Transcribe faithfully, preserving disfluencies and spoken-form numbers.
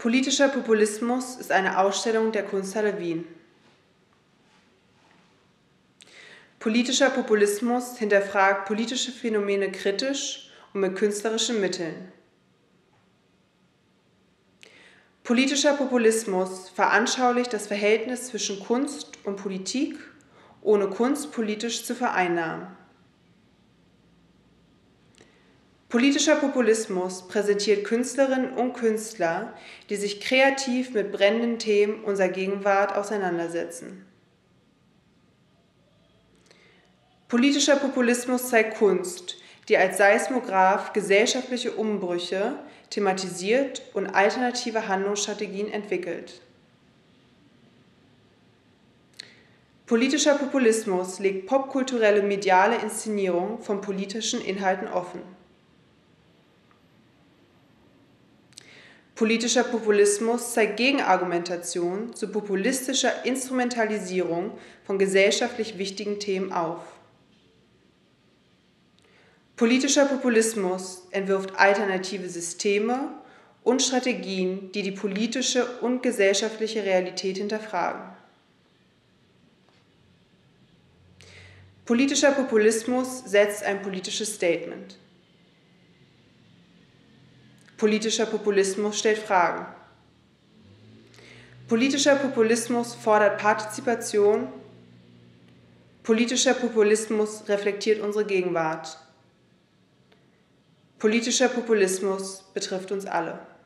Politischer Populismus ist eine Ausstellung der Kunsthalle Wien. Politischer Populismus hinterfragt politische Phänomene kritisch und mit künstlerischen Mitteln. Politischer Populismus veranschaulicht das Verhältnis zwischen Kunst und Politik, ohne Kunst politisch zu vereinnahmen. Politischer Populismus präsentiert Künstlerinnen und Künstler, die sich kreativ mit brennenden Themen unserer Gegenwart auseinandersetzen. Politischer Populismus zeigt Kunst, die als Seismograph gesellschaftliche Umbrüche thematisiert und alternative Handlungsstrategien entwickelt. Politischer Populismus legt popkulturelle mediale Inszenierung von politischen Inhalten offen. Politischer Populismus zeigt Gegenargumentation zu populistischer Instrumentalisierung von gesellschaftlich wichtigen Themen auf. Politischer Populismus entwirft alternative Systeme und Strategien, die die politische und gesellschaftliche Realität hinterfragen. Politischer Populismus setzt ein politisches Statement. Politischer Populismus stellt Fragen. Politischer Populismus fordert Partizipation. Politischer Populismus reflektiert unsere Gegenwart. Politischer Populismus betrifft uns alle.